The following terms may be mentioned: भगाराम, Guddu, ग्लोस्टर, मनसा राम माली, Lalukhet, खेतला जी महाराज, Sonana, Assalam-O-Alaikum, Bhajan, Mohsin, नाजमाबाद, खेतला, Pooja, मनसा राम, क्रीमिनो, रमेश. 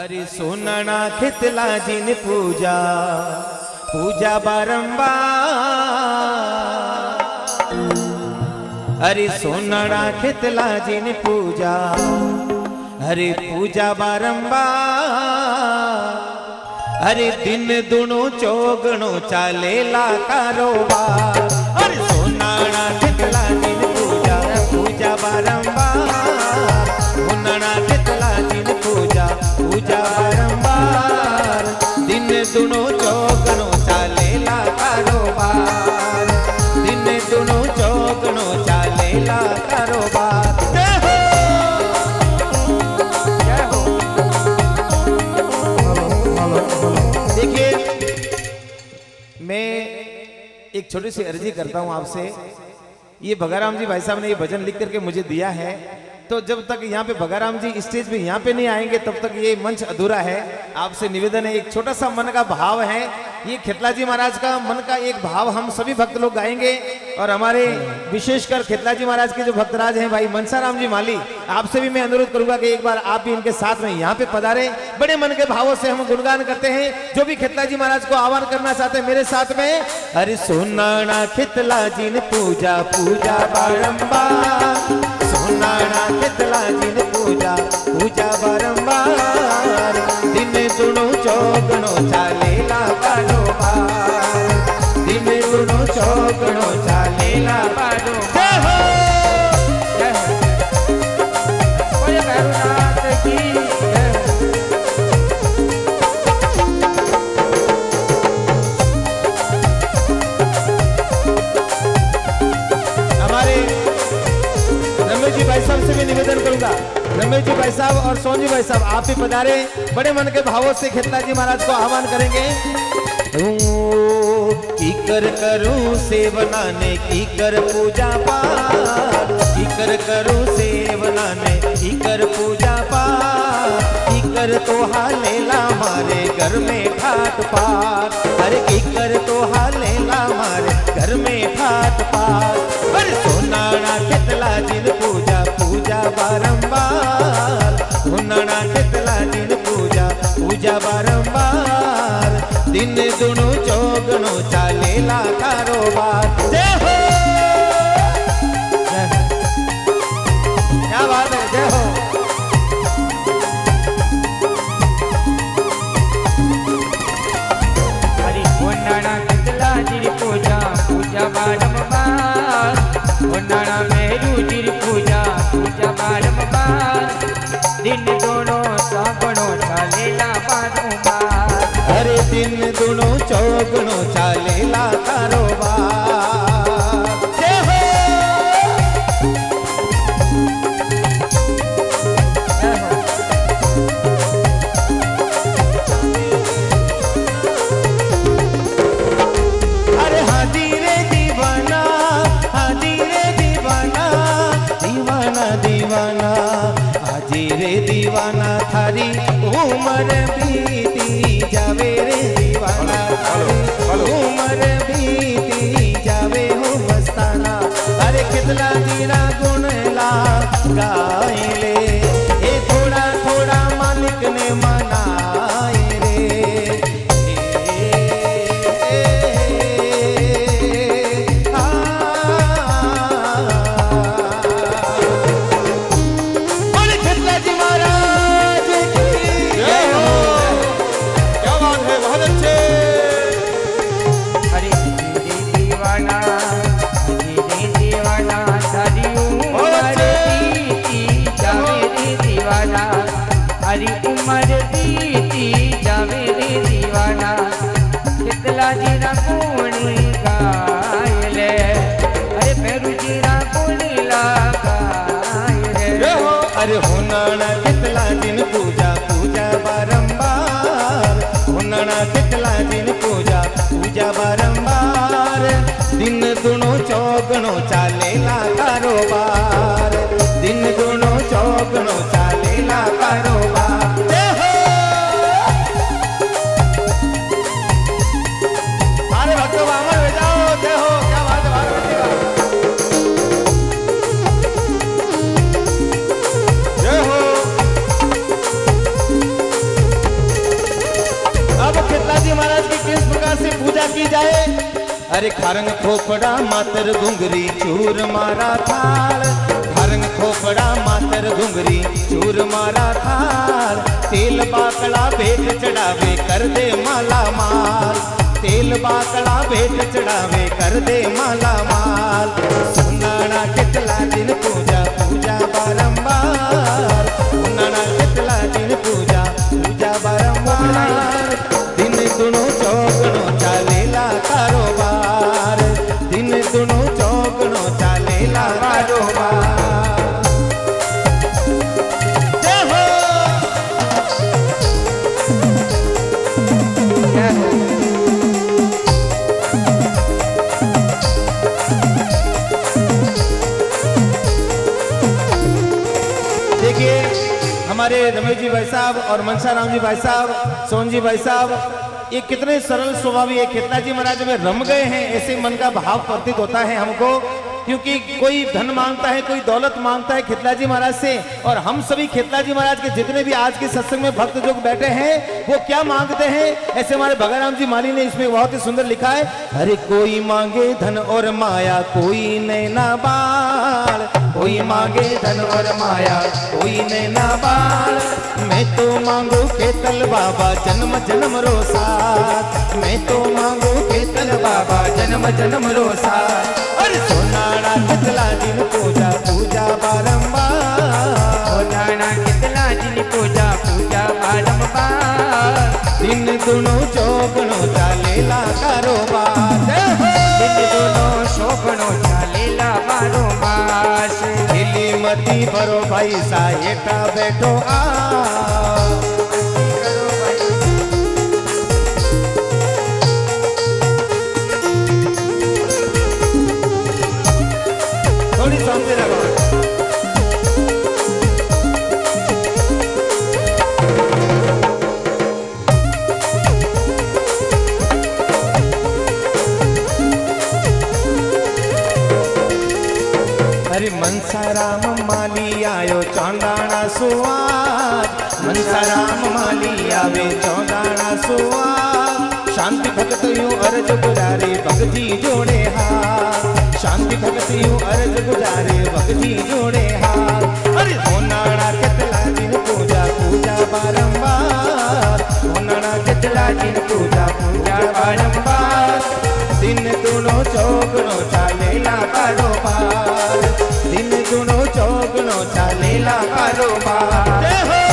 अरे सोनना खेतला जी ने पूजा पूजा बारंबार। अरे सोनना खेतला जी ने पूजा, अरे पूजा बारंबार। अरे दिन दुनो चौगणो चालेला कारोबार। अरे सोनना खेतला जी ने पूजा पूजा बारंबार। सोनना खेतला जी ने पूजा पूजा बारंबार। दिन दुनो चौगणो चालेला कारोबार। दिन दुनो चौगणो चालेला कारोबार। देखिए मैं एक छोटी सी अर्जी करता हूं आपसे। ये भगाराम जी भाई साहब ने ये भजन लिख करके मुझे दिया है, तो जब तक यहाँ पे भगाराम जी स्टेज पे यहाँ पे नहीं आएंगे तब तक ये मंच अधूरा है। आपसे निवेदन है, एक छोटा सा मन का भाव है, ये खेतला जी महाराज का मन का एक भाव हम सभी भक्त लोग गाएंगे। और हमारे विशेषकर खेतला जी महाराज के जो भक्तराज हैं भाई मनसा राम जी माली, आपसे भी मैं अनुरोध करूंगा कि एक बार आप भी इनके साथ में यहाँ पे पधारें। बड़े मन के भावों से हम गुणगान करते हैं। जो भी खेतला जी महाराज को आह्वान करना चाहते हैं मेरे साथ में। अरे सोनाना खेतला जी ने पूजा पूजा बारंबार। सोनाना खेतला जी ने पूजा पूजा बारंबार। दिन सुनो चौगनो चालेला कारोबार। दिन सुनो चौगनो चालेला कारोबार। हमारे रमेश जी भाई साहब से भी निवेदन करूंगा, रमेश जी भाई साहब और सोनी भाई साहब आप भी पधारे। बड़े मन के भावों से खेतला जी महाराज को आह्वान करेंगे। कीकर करूं सेवना ने कीकर पूजा पार। कीकर करूं सेवना ने कीकर पूजा पार। कीकर तो हालेला मारे घर में ठाट पार। अरे कीकर तो हालेला मारे घर में ठाट पार। अरे सोनाना खेतला जी ने पूजा पूजा बारंबार। सोनाना खेतला जी ने पूजा पूजा बारंबार। दिन दुनो चौगनो चालेला कारोबार। जय हो, क्या बात है, जय हो। हरी सोनाना खेतला जी री पूजा पूजा बारंबार। सोनाना मेरू जी री पूजा पूजा बारंबार। दिन दुनो चौगनो चालेला बारंबार। अरे दिन दुनो चौगनो चालेला कारोबार। जय हो। अरे हाजीरे दीवाना दीवाना दीवाना। हाजीरे दीवाना थारी उम्र बीती जावे रे दीवाना। उम्र बीती जावे हो मस्ताना। अरे खेतला जी रा गुण ला गाए रे। ए थोड़ा थोड़ा मालिक ने मनाए रे। अरे खेतला जी महाराज की उम्र बीती जावे रे दीवाना। खेतला जी रा गुण गाए रे। अरे मेरू जी रा गुण ला गाए रे। अरे होनाना खेतला जी ने पूजा पूजा बारंबार। होनाना खेतला जी ने पूजा पूजा बारंबार। दिन दुनो चौगनो चालेला कारोबार। दिन दुनो चौगनो चालेला कारोबार। श्रद्धा से पूजा की जाए। अरे खारंग खोपड़ा मातर घुंघरी चूर मारा थाल, खारंग खोपड़ा मातर घुंघरी चूर मारा थाल, तेल बाकड़ा भेंट चढ़ावे कर दे माला माल, तेल बाकड़ा भेंट चढ़ावे कर दे माला माल। सुनाना खेतला दिन पूजा पूजा बारंबार, सुनाना खेतला दिन पूजा पूजा बारंबार, दिन दुनो चौकनो चालेला कारोबार, दिन दुनो चौकनो चालेला कारोबार। हमारे रमेश जी भाई साहब और मनसा राम जी भाई साहब, सोन जी भाई साहब, ये कितने सरल स्वभावी है, खेतला जी महाराज में रम गए हैं, ऐसे मन का भाव प्रतीत होता है हमको। क्योंकि कोई धन मांगता है, कोई दौलत मांगता है खेतला जी महाराज से, और हम सभी खेतला जी महाराज के जितने भी आज के सत्संग में भक्त जो बैठे हैं वो क्या मांगते हैं, ऐसे हमारे भगाराम जी माली ने इसमें बहुत ही सुंदर लिखा है। अरे कोई मांगे धन और माया कोई नैना बाल, कोई मांगे धन और माया कोई नैना बाल, मैं तो मांगू खेतल बाबा जन्म जन्म रो साथ, मैं तो मांगू खेतल बाबा जन्म जन्म रो साथ। नाना खेतला दिन पूजा पूजा बारंबार, नाना खेतला दिन पूजा पूजा बारंबार, दिन दोनों चौकनो चालेला कारोबार, दिन दोनों चौकनो चालेला कारोबार। हिली मती भरो भाई साहेटा बैठो आ, मनसा राम माली आयो चौंदाना सुवार, मनसा राम माली आवे चौंदाना सुवार, शांति भगत यू अर्ज गुजारे भक्ति जोड़े हार, शांति भगत यू अर्ज गुजारे भक्ति जोड़े हार। अरे होनाना खेतला दिन पूजा पूजा बारंबार, होनाना खेतला दिन पूजा पूजा बारंबार, दिन दोनों चौकनो चालेला कारोबार, दिन दोनों चौकनो चालेला कारोबार।